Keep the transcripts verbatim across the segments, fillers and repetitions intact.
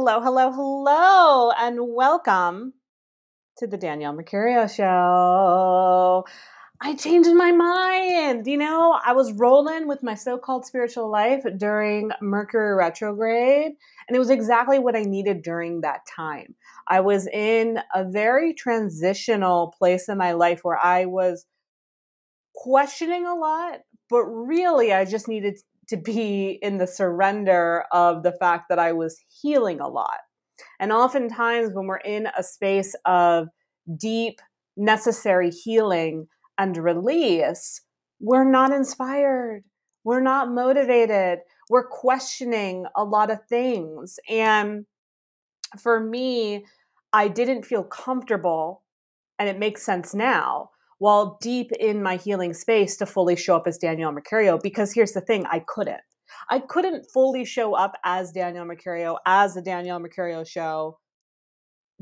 Hello, hello, hello, and welcome to the Danielle Mercurio Show. I changed my mind. You know, I was rolling with my so-called spiritual life during Mercury retrograde, and it was exactly what I needed during that time. I was in a very transitional place in my life where I was questioning a lot, but really I just needed to be in the surrender of the fact that I was healing a lot. And oftentimes when we're in a space of deep, necessary healing and release, we're not inspired. We're not motivated. We're questioning a lot of things. And for me, I didn't feel comfortable, and it makes sense now, while deep in my healing space to fully show up as Danielle Mercurio. Because here's the thing, I couldn't. I couldn't fully show up as Danielle Mercurio, as the Danielle Mercurio Show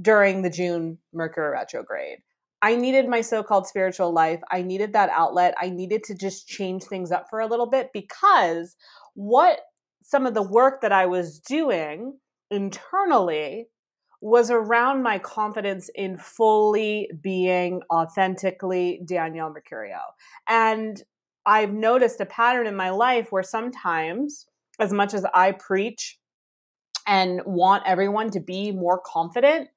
during the June Mercury retrograde. I needed my so-called spiritual life. I needed that outlet. I needed to just change things up for a little bit, because what some of the work that I was doing internally was around my confidence in fully being authentically Danielle Mercurio. And I've noticed a pattern in my life where sometimes, as much as I preach and want everyone to be more confident,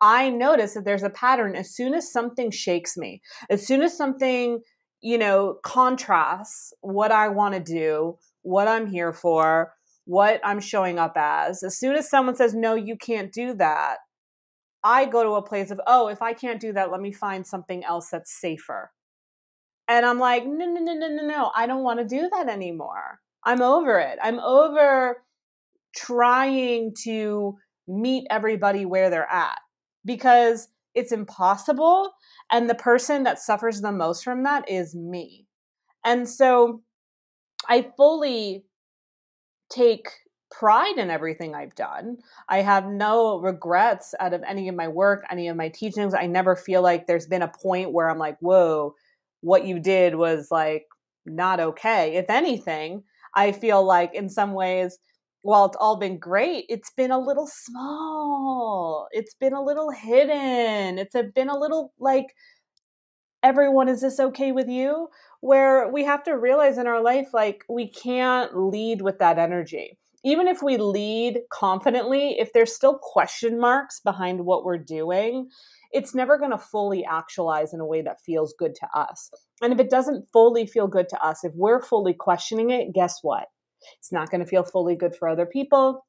I notice that there's a pattern. As soon as something shakes me, as soon as something, you know, contrasts what I want to do, what I'm here for, what I'm showing up as, as soon as someone says, no, you can't do that, I go to a place of, oh, if I can't do that, let me find something else that's safer. And I'm like, no, no, no, no, no, no. I don't want to do that anymore. I'm over it. I'm over trying to meet everybody where they're at, because it's impossible. And the person that suffers the most from that is me. And so I fully take pride in everything I've done. I have no regrets out of any of my work, any of my teachings. I never feel like there's been a point where I'm like, whoa, what you did was like not okay. If anything, I feel like in some ways, while it's all been great, it's been a little small. It's been a little hidden. It's been a little like, everyone, is this okay with you? Where we have to realize in our life, like, we can't lead with that energy. Even if we lead confidently, if there's still question marks behind what we're doing, it's never going to fully actualize in a way that feels good to us. And if it doesn't fully feel good to us, if we're fully questioning it, guess what? It's not going to feel fully good for other people,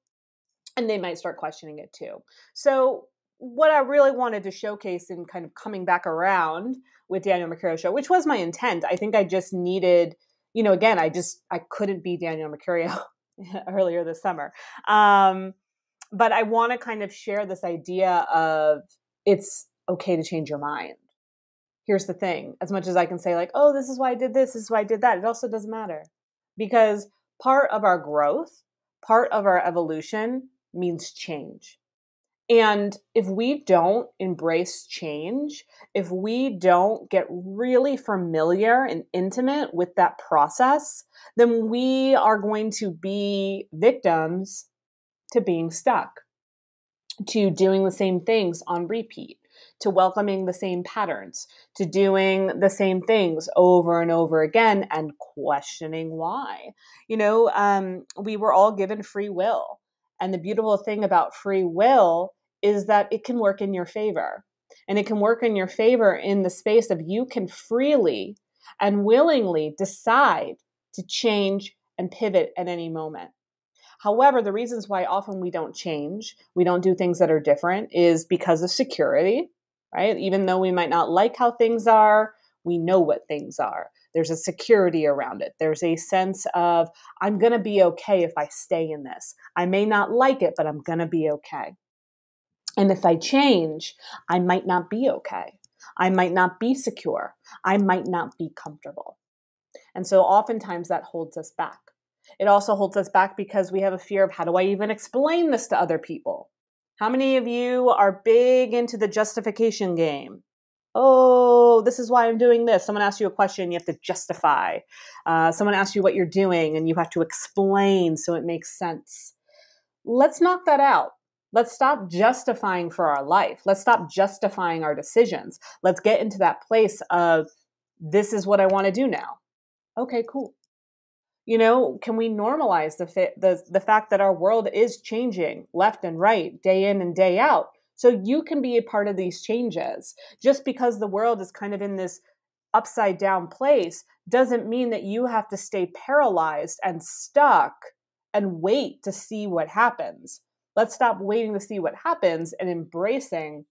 and they might start questioning it too. So what I really wanted to showcase in kind of coming back around with Danielle Mercurio Show, which was my intent. I think I just needed, you know, again, I just, I couldn't be Danielle Mercurio earlier this summer. Um, but I want to kind of share this idea of it's okay to change your mind. Here's the thing. As much as I can say like, oh, this is why I did this, this is why I did that, it also doesn't matter, because part of our growth, part of our evolution means change. And if we don't embrace change, if we don't get really familiar and intimate with that process, then we are going to be victims to being stuck, to doing the same things on repeat, to welcoming the same patterns, to doing the same things over and over again and questioning why. You know, um, we were all given free will. And the beautiful thing about free will is that it can work in your favor. And it can work in your favor in the space of you can freely and willingly decide to change and pivot at any moment. However, the reasons why often we don't change, we don't do things that are different, is because of security, right? Even though we might not like how things are, we know what things are. There's a security around it. There's a sense of, I'm going to be okay if I stay in this. I may not like it, but I'm going to be okay. And if I change, I might not be okay. I might not be secure. I might not be comfortable. And so oftentimes that holds us back. It also holds us back because we have a fear of, how do I even explain this to other people? How many of you are big into the justification game? Oh, this is why I'm doing this. Someone asks you a question, you have to justify. Uh, someone asks you what you're doing, and you have to explain so it makes sense. Let's knock that out. Let's stop justifying for our life. Let's stop justifying our decisions. Let's get into that place of, this is what I want to do now. Okay, cool. You know, can we normalize the, fi- the, the fact that our world is changing left and right, day in and day out? So you can be a part of these changes. Just because the world is kind of in this upside down place doesn't mean that you have to stay paralyzed and stuck and wait to see what happens. Let's stop waiting to see what happens and embracing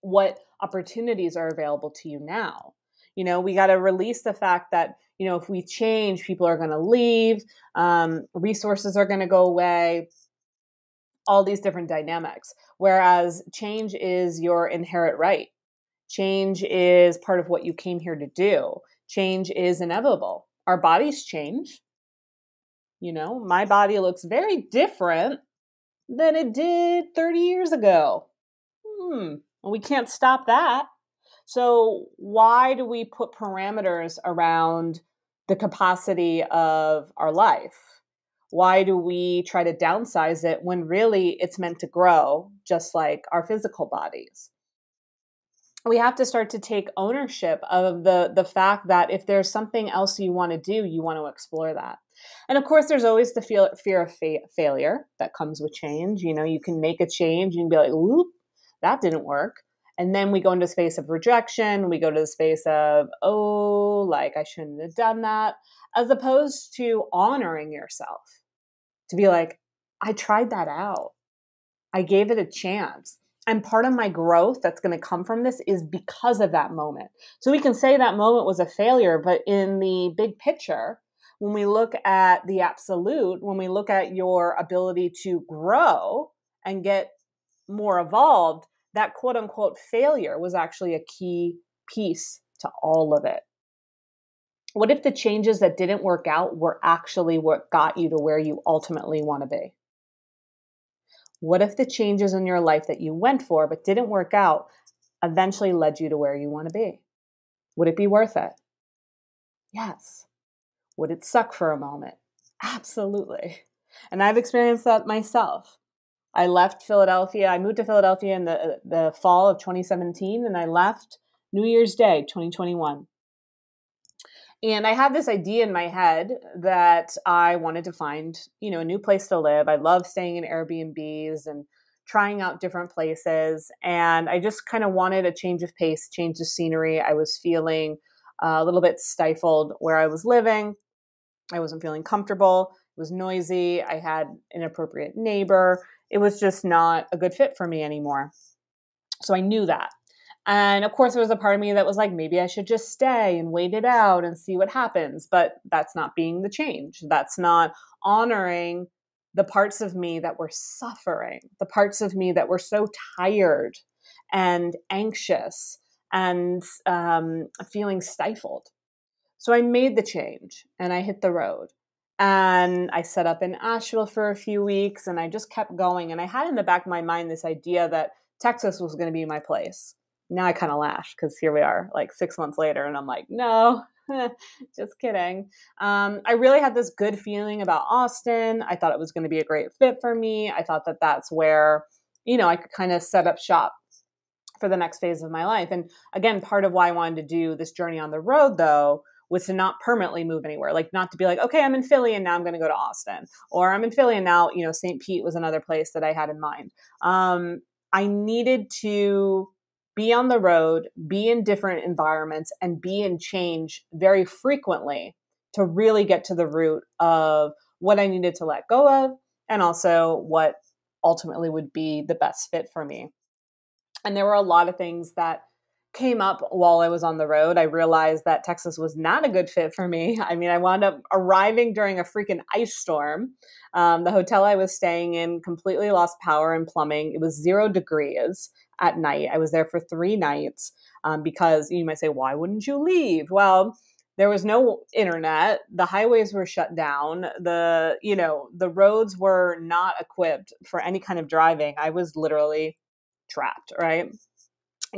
what opportunities are available to you now. You know, we got to release the fact that, you know, if we change, people are going to leave, um, resources are going to go away, all these different dynamics. Whereas change is your inherent right. Change is part of what you came here to do. Change is inevitable. Our bodies change. You know, my body looks very different than it did thirty years ago. Hmm. We can't stop that. So why do we put parameters around the capacity of our life? Why do we try to downsize it when really it's meant to grow, just like our physical bodies? We have to start to take ownership of the, the fact that if there's something else you want to do, you want to explore that. And of course, there's always the feel, fear of fa- failure that comes with change. You know, you can make a change and be like, "Oop, that didn't work." And then we go into a space of rejection. We go to the space of, oh, like I shouldn't have done that, as opposed to honoring yourself to be like, I tried that out. I gave it a chance. And part of my growth that's going to come from this is because of that moment. So we can say that moment was a failure, but in the big picture, when we look at the absolute, when we look at your ability to grow and get more evolved, that quote unquote failure was actually a key piece to all of it. What if the changes that didn't work out were actually what got you to where you ultimately want to be? What if the changes in your life that you went for but didn't work out eventually led you to where you want to be? Would it be worth it? Yes. Would it suck for a moment? Absolutely. And I've experienced that myself. I left Philadelphia. I moved to Philadelphia in the the fall of twenty seventeen, and I left New Year's Day, twenty twenty-one. And I had this idea in my head that I wanted to find, you know, a new place to live. I love staying in Airbnbs and trying out different places. And I just kind of wanted a change of pace, change of scenery. I was feeling a little bit stifled where I was living. I wasn't feeling comfortable. It was noisy. I had an inappropriate neighbor. It was just not a good fit for me anymore. So I knew that. And of course, there was a part of me that was like, maybe I should just stay and wait it out and see what happens. But that's not being the change. That's not honoring the parts of me that were suffering, the parts of me that were so tired and anxious and um, feeling stifled. So I made the change and I hit the road. And I set up in Asheville for a few weeks and I just kept going. And I had in the back of my mind this idea that Texas was going to be my place. Now I kind of laugh because here we are like six months later and I'm like, no, just kidding. Um, I really had this good feeling about Austin. I thought it was going to be a great fit for me. I thought that that's where, you know, I could kind of set up shop for the next phase of my life. And again, part of why I wanted to do this journey on the road though was to not permanently move anywhere, like not to be like, okay, I'm in Philly and now I'm going to go to Austin, or I'm in Philly and now, you know, Saint Pete was another place that I had in mind. Um, I needed to be on the road, be in different environments, and be in change very frequently to really get to the root of what I needed to let go of and also what ultimately would be the best fit for me. And there were a lot of things that came up while I was on the road. I realized that Texas was not a good fit for me. I mean, I wound up arriving during a freaking ice storm. Um, the hotel I was staying in completely lost power and plumbing. It was zero degrees at night. I was there for three nights um, because you might say, why wouldn't you leave? Well, there was no internet. The highways were shut down. The, you know, the roads were not equipped for any kind of driving. I was literally trapped, right?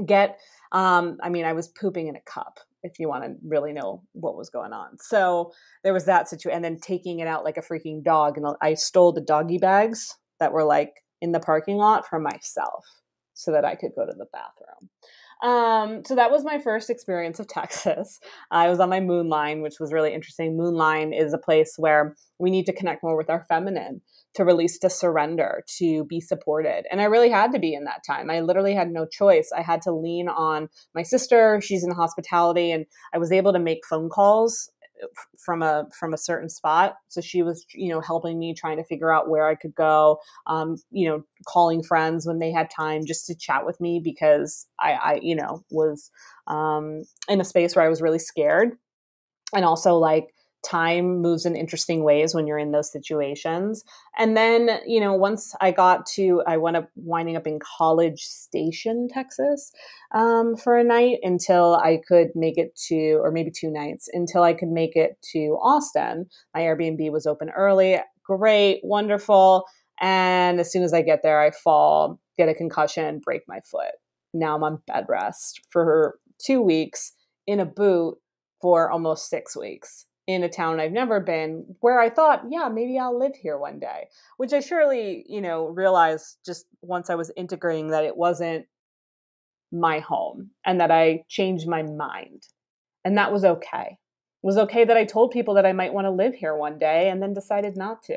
Get Um, I mean, I was pooping in a cup, if you want to really know what was going on. So there was that situation. And then taking it out like a freaking dog. And I stole the doggy bags that were like, in the parking lot for myself so that I could go to the bathroom. Um, so that was my first experience of Texas. I was on my Moonline, which was really interesting. Moonline is a place where we need to connect more with our feminine, to release, to surrender, to be supported. And I really had to be in that time. I literally had no choice. I had to lean on my sister. She's in hospitality, and I was able to make phone calls from a, from a certain spot. So she was, you know, helping me, trying to figure out where I could go, um, you know, calling friends when they had time just to chat with me, because I, I, you know, was, um, in a space where I was really scared. And also, like, time moves in interesting ways when you're in those situations. And then, you know, once I got to, I went up winding up in College Station, Texas, um, for a night until I could make it to, or maybe two nights until I could make it to Austin. My Airbnb was open early. Great. Wonderful. And as soon as I get there, I fall, get a concussion, break my foot. Now I'm on bed rest for two weeks in a boot for almost six weeks. In a town I've never been, where I thought, yeah, maybe I'll live here one day, which I surely, you know, realized just once I was integrating that it wasn't my home, and that I changed my mind. And that was okay. It was okay that I told people that I might want to live here one day and then decided not to.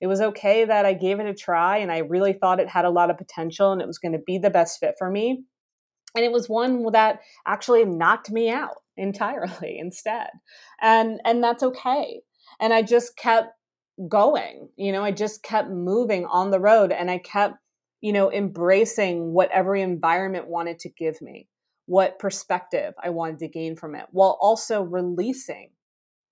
It was okay that I gave it a try and I really thought it had a lot of potential and it was going to be the best fit for me. And it was one that actually knocked me out entirely instead. And, and that's okay. And I just kept going, you know, I just kept moving on the road, and I kept, you know, embracing what every environment wanted to give me, what perspective I wanted to gain from it, while also releasing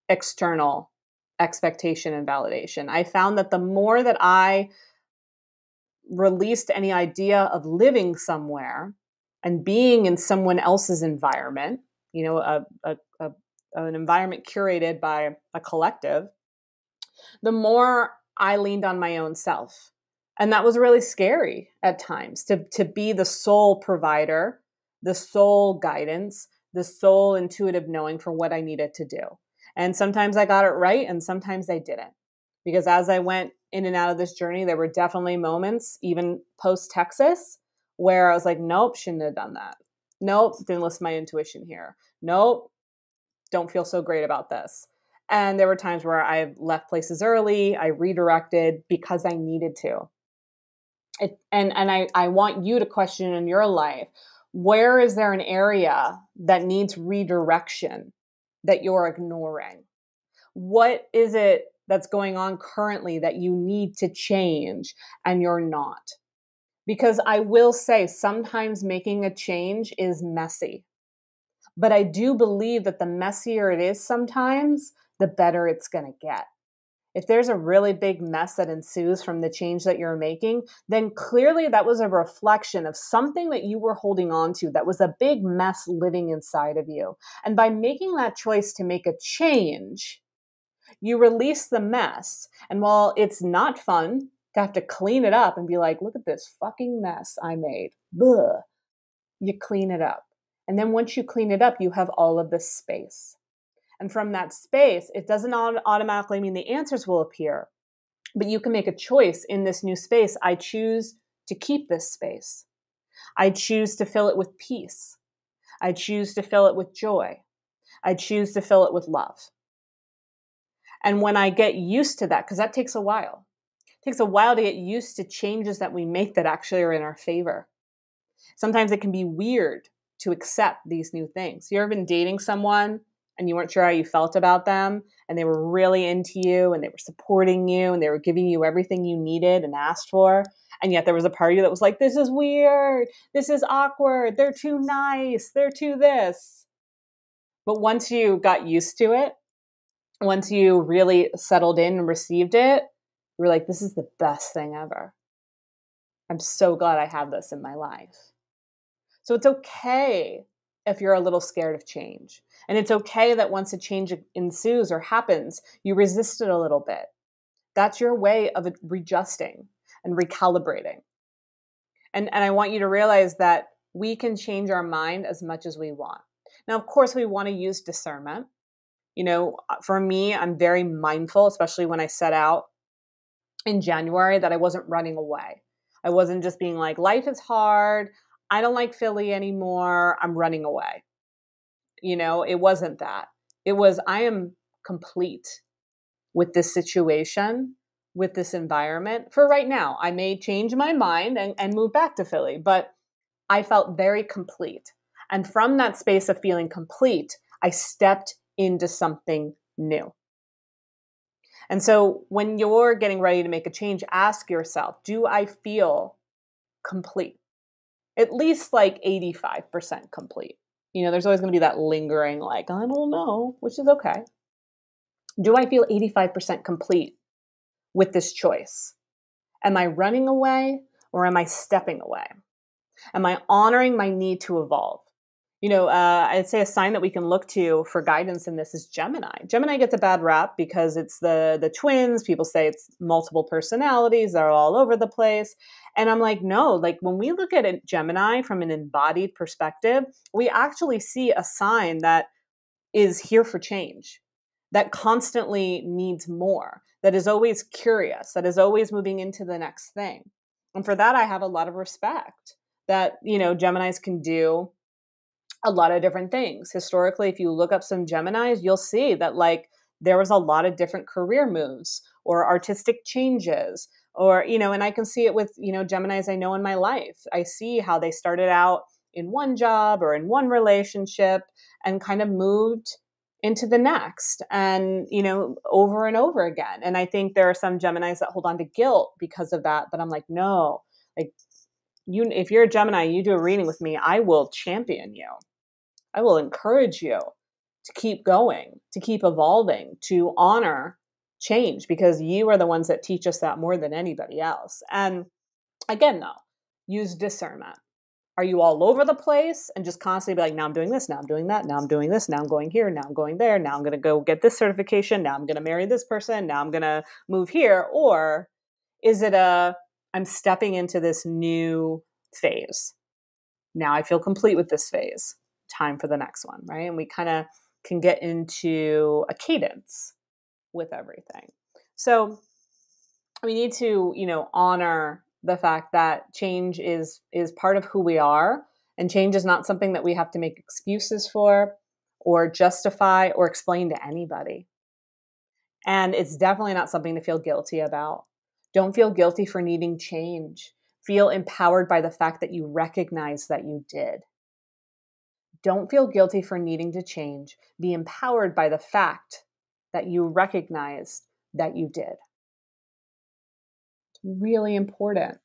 external expectation and validation. I found that the more that I released any idea of living somewhere and being in someone else's environment, you know, a, a, a, an environment curated by a collective, the more I leaned on my own self. And that was really scary at times, to, to be the sole provider, the sole guidance, the sole intuitive knowing for what I needed to do. And sometimes I got it right, and sometimes I didn't. Because as I went in and out of this journey, there were definitely moments, even post-Texas, where I was like, nope, shouldn't have done that. Nope, didn't listen to my intuition here. Nope, don't feel so great about this. And there were times where I left places early, I redirected because I needed to. It, and and I, I want you to question in your life, where is there an area that needs redirection that you're ignoring? What is it that's going on currently that you need to change and you're not? Because I will say, sometimes making a change is messy. But I do believe that the messier it is sometimes, the better it's going to get. If there's a really big mess that ensues from the change that you're making, then clearly that was a reflection of something that you were holding on to that was a big mess living inside of you. And by making that choice to make a change, you release the mess. And while it's not fun to have to clean it up and be like, look at this fucking mess I made. Blah. You clean it up. And then once you clean it up, you have all of this space. And from that space, it doesn't automatically mean the answers will appear, but you can make a choice in this new space. I choose to keep this space. I choose to fill it with peace. I choose to fill it with joy. I choose to fill it with love. And when I get used to that, because that takes a while, It takes a while to get used to changes that we make that actually are in our favor. Sometimes it can be weird to accept these new things. You ever been dating someone and you weren't sure how you felt about them, and they were really into you and they were supporting you and they were giving you everything you needed and asked for, and yet there was a part of you that was like, this is weird, this is awkward, they're too nice, they're too this. But once you got used to it, once you really settled in and received it, we're like, this is the best thing ever. I'm so glad I have this in my life. So it's okay if you're a little scared of change. And it's okay that once a change ensues or happens, you resist it a little bit. That's your way of readjusting and recalibrating. And, and I want you to realize that we can change our mind as much as we want. Now, of course, we want to use discernment. You know, for me, I'm very mindful, especially when I set out in January, that I wasn't running away. I wasn't just being like, life is hard. I don't like Philly anymore. I'm running away. You know, it wasn't that. It was, I am complete with this situation, with this environment for right now. I may change my mind and, and move back to Philly, but I felt very complete. And from that space of feeling complete, I stepped into something new. And so when you're getting ready to make a change, ask yourself, do I feel complete? At least like eighty-five percent complete. You know, there's always going to be that lingering, like, I don't know, which is okay. Do I feel eighty-five percent complete with this choice? Am I running away or am I stepping away? Am I honoring my need to evolve? You know, uh, I'd say a sign that we can look to for guidance in this is Gemini. Gemini gets a bad rap because it's the the twins. People say it's multiple personalities. They're all over the place. And I'm like, no, like when we look at a Gemini from an embodied perspective, we actually see a sign that is here for change, that constantly needs more, that is always curious, that is always moving into the next thing. And for that, I have a lot of respect that, you know, Geminis can do a lot of different things. Historically, if you look up some Geminis, you'll see that like there was a lot of different career moves or artistic changes or, you know, and I can see it with, you know, Geminis I know in my life. I see how they started out in one job or in one relationship and kind of moved into the next and, you know, over and over again. And I think there are some Geminis that hold on to guilt because of that, but I'm like, no, like you, if you're a Gemini, you do a reading with me, I will champion you. I will encourage you to keep going, to keep evolving, to honor change, because you are the ones that teach us that more than anybody else. And again, though, use discernment. Are you all over the place and just constantly be like, now I'm doing this, now I'm doing that, now I'm doing this, now I'm going here, now I'm going there, now I'm going to go get this certification, now I'm going to marry this person, now I'm going to move here? Or is it a, I'm stepping into this new phase. Now I feel complete with this phase. Time for the next one, right? And we kind of can get into a cadence with everything. So we need to, you know, honor the fact that change is is part of who we are, and change is not something that we have to make excuses for or justify or explain to anybody. And it's definitely not something to feel guilty about. Don't feel guilty for needing change. Feel empowered by the fact that you recognize that you did. Don't feel guilty for needing to change. Be empowered by the fact that you recognized that you did. It's really important.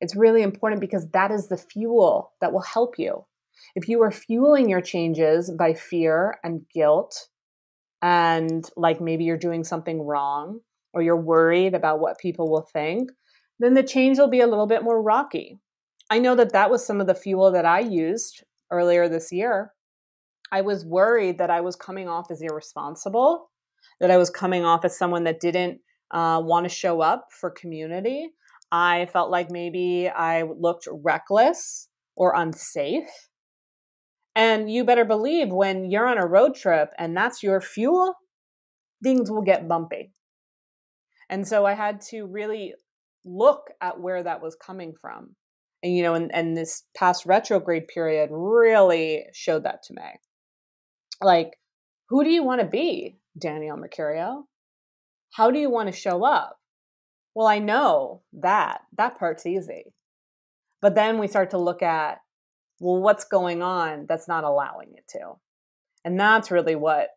It's really important because that is the fuel that will help you. If you are fueling your changes by fear and guilt, and like maybe you're doing something wrong, or you're worried about what people will think, then the change will be a little bit more rocky. I know that that was some of the fuel that I used earlier this year. I was worried that I was coming off as irresponsible, that I was coming off as someone that didn't uh, want to show up for community. I felt like maybe I looked reckless or unsafe. And you better believe when you're on a road trip and that's your fuel, things will get bumpy. And so I had to really look at where that was coming from. And, you know, and, and this past retrograde period really showed that to me. Like, who do you want to be, Danielle Mercurio? How do you want to show up? Well, I know that. That part's easy. But then we start to look at, well, what's going on that's not allowing it to? And that's really what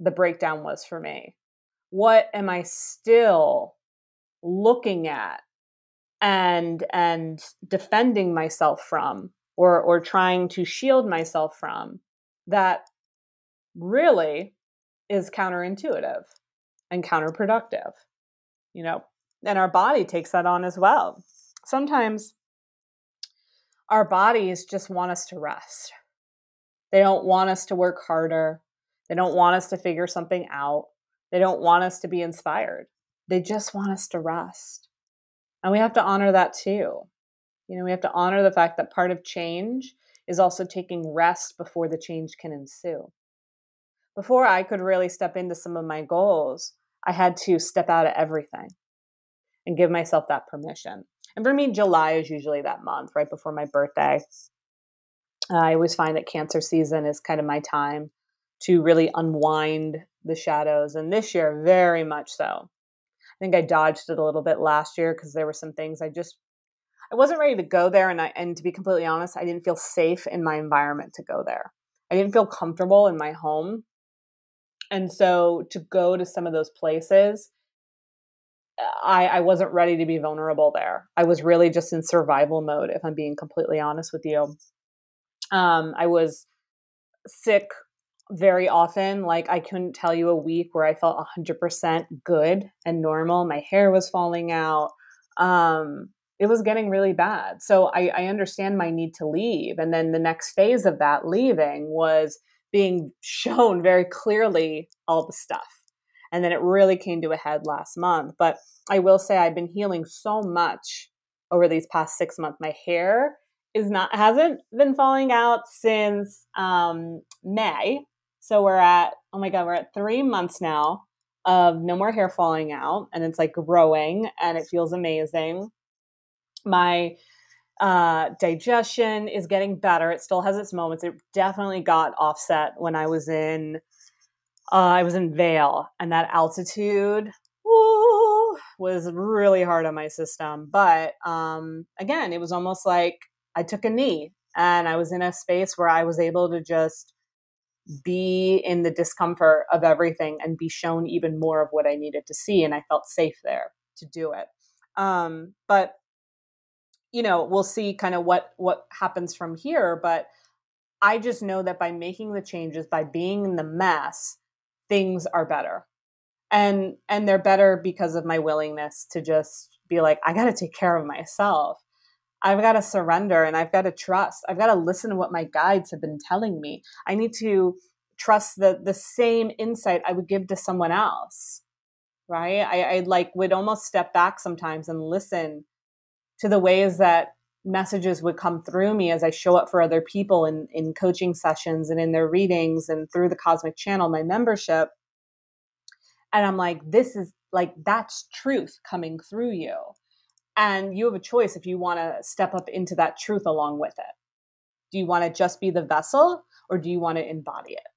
the breakdown was for me. What am I still looking at and and defending myself from or or trying to shield myself from that really is counterintuitive and counterproductive, you know? And our body takes that on as well. Sometimes our bodies just want us to rest. They don't want us to work harder. They don't want us to figure something out. They don't want us to be inspired. They just want us to rest. And we have to honor that too. You know, we have to honor the fact that part of change is also taking rest before the change can ensue. Before I could really step into some of my goals, I had to step out of everything and give myself that permission. And for me, July is usually that month right before my birthday. Uh, I always find that Cancer season is kind of my time to really unwind the shadows. And this year, very much so. I think I dodged it a little bit last year because there were some things I just, I wasn't ready to go there. And I, and to be completely honest, I didn't feel safe in my environment to go there. I didn't feel comfortable in my home. And so to go to some of those places, I, I wasn't ready to be vulnerable there. I was really just in survival mode, if I'm being completely honest with you. Um, I was sick very often. Like, I couldn't tell you a week where I felt one hundred percent good and normal. My hair was falling out. Um, it was getting really bad. So I, I understand my need to leave. And then the next phase of that leaving was being shown very clearly all the stuff. And then it really came to a head last month. But I will say I've been healing so much over these past six months. My hair is not hasn't been falling out since um, May. So we're at, oh my God, we're at three months now of no more hair falling out. And it's like growing and it feels amazing. My uh, digestion is getting better. It still has its moments. It definitely got offset when I was in Uh, I was in Vail, and that altitude woo, was really hard on my system. But um, again, it was almost like I took a knee and I was in a space where I was able to just be in the discomfort of everything and be shown even more of what I needed to see. And I felt safe there to do it. Um, but, you know, we'll see kind of what, what happens from here. But I just know that by making the changes, by being in the mess, things are better. And and they're better because of my willingness to just be like, I got to take care of myself. I've got to surrender and I've got to trust. I've got to listen to what my guides have been telling me. I need to trust the the same insight I would give to someone else, right? I, I like would almost step back sometimes and listen to the ways that messages would come through me as I show up for other people in, in coaching sessions and in their readings and through the Cosmic Channel, my membership. And I'm like, this is like, that's truth coming through you. And you have a choice if you want to step up into that truth along with it. Do you want to just be the vessel or do you want to embody it?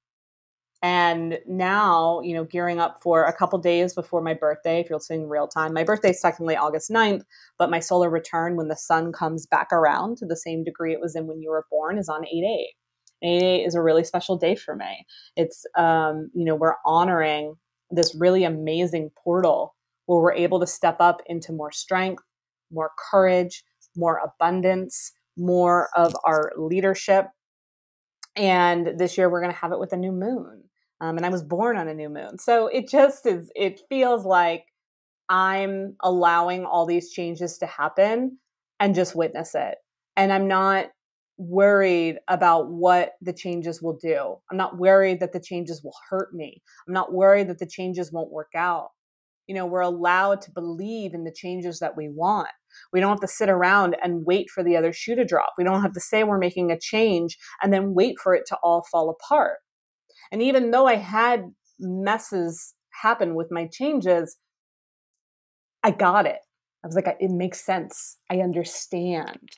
And now, you know, gearing up for a couple days before my birthday, if you're listening real time, my birthday is technically August ninth, but my solar return, when the sun comes back around to the same degree it was in when you were born, is on eight eight. eight eight is a really special day for me. It's, um, you know, we're honoring this really amazing portal where we're able to step up into more strength, more courage, more abundance, more of our leadership. And this year we're going to have it with a new moon. Um, and I was born on a new moon. So it just is, it feels like I'm allowing all these changes to happen and just witness it. And I'm not worried about what the changes will do. I'm not worried that the changes will hurt me. I'm not worried that the changes won't work out. You know, we're allowed to believe in the changes that we want. We don't have to sit around and wait for the other shoe to drop. We don't have to say we're making a change and then wait for it to all fall apart. And even though I had messes happen with my changes, I got it. I was like, it makes sense. I understand.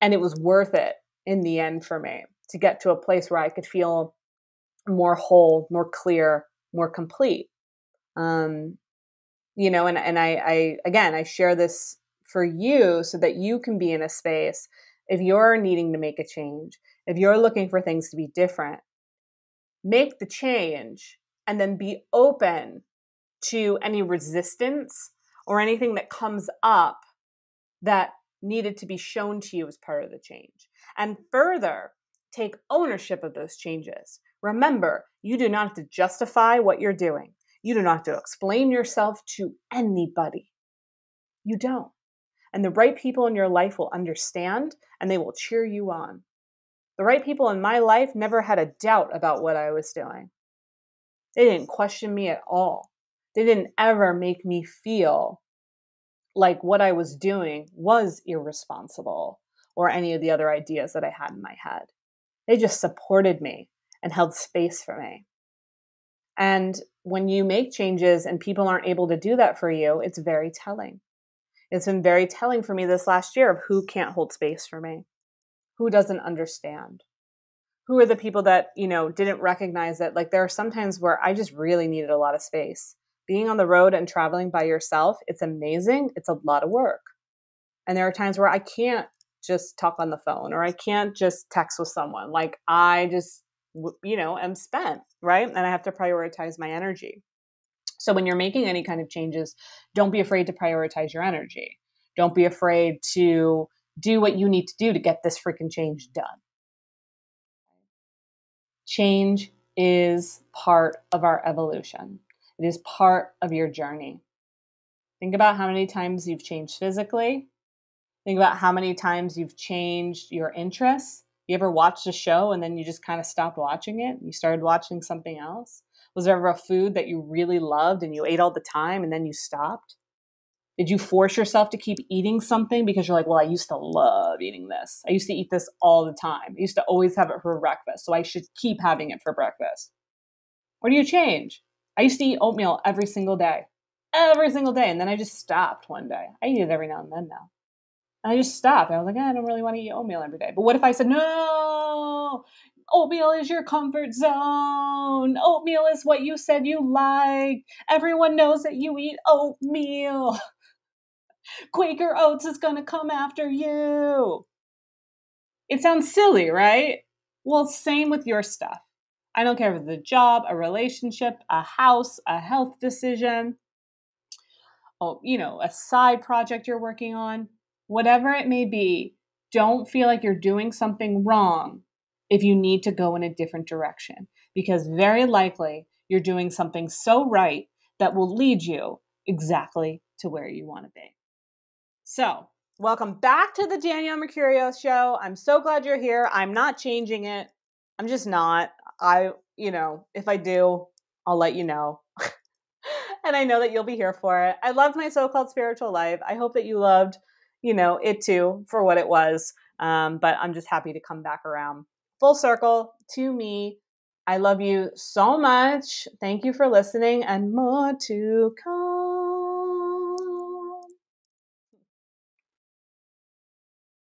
And it was worth it in the end for me to get to a place where I could feel more whole, more clear, more complete. Um, you know, and, and I, I, again, I share this for you so that you can be in a space if you're needing to make a change, if you're looking for things to be different, make the change and then be open to any resistance or anything that comes up that needed to be shown to you as part of the change. And further, take ownership of those changes. Remember, you do not have to justify what you're doing. You do not have to explain yourself to anybody. You don't. And the right people in your life will understand and they will cheer you on. The right people in my life never had a doubt about what I was doing. They didn't question me at all. They didn't ever make me feel like what I was doing was irresponsible or any of the other ideas that I had in my head. They just supported me and held space for me. And when you make changes and people aren't able to do that for you, it's very telling. It's been very telling for me this last year of who can't hold space for me, who doesn't understand, who are the people that, you know, didn't recognize that. Like, there are some times where I just really needed a lot of space. Being on the road and traveling by yourself, it's amazing. It's a lot of work. And there are times where I can't just talk on the phone, or I can't just text with someone. Like, I just, you know, am spent, right? And I have to prioritize my energy. So when you're making any kind of changes, don't be afraid to prioritize your energy. Don't be afraid to do what you need to do to get this freaking change done. Change is part of our evolution. It is part of your journey. Think about how many times you've changed physically. Think about how many times you've changed your interests. You ever watched a show and then you just kind of stopped watching it? You started watching something else? Was there ever a food that you really loved and you ate all the time and then you stopped? Did you force yourself to keep eating something because you're like, well, I used to love eating this. I used to eat this all the time. I used to always have it for breakfast, so I should keep having it for breakfast. Or do you change? I used to eat oatmeal every single day, every single day. And then I just stopped one day. I eat it every now and then now. And I just stopped. I was like, eh, I don't really want to eat oatmeal every day. But what if I said, no, oatmeal is your comfort zone. Oatmeal is what you said you liked. Everyone knows that you eat oatmeal. Quaker Oats is going to come after you. It sounds silly, right? Well, same with your stuff. I don't care if it's a job, a relationship, a house, a health decision, or, you know, a side project you're working on, whatever it may be. Don't feel like you're doing something wrong if you need to go in a different direction, because very likely you're doing something so right that will lead you exactly to where you want to be. So welcome back to the Danielle Mercurio Show. I'm so glad you're here. I'm not changing it. I'm just not. I, you know, if I do, I'll let you know. And I know that you'll be here for it. I loved my so-called spiritual life. I hope that you loved, you know, it too, for what it was. Um, but I'm just happy to come back around full circle to me. I love you so much. Thank you for listening, and more to come.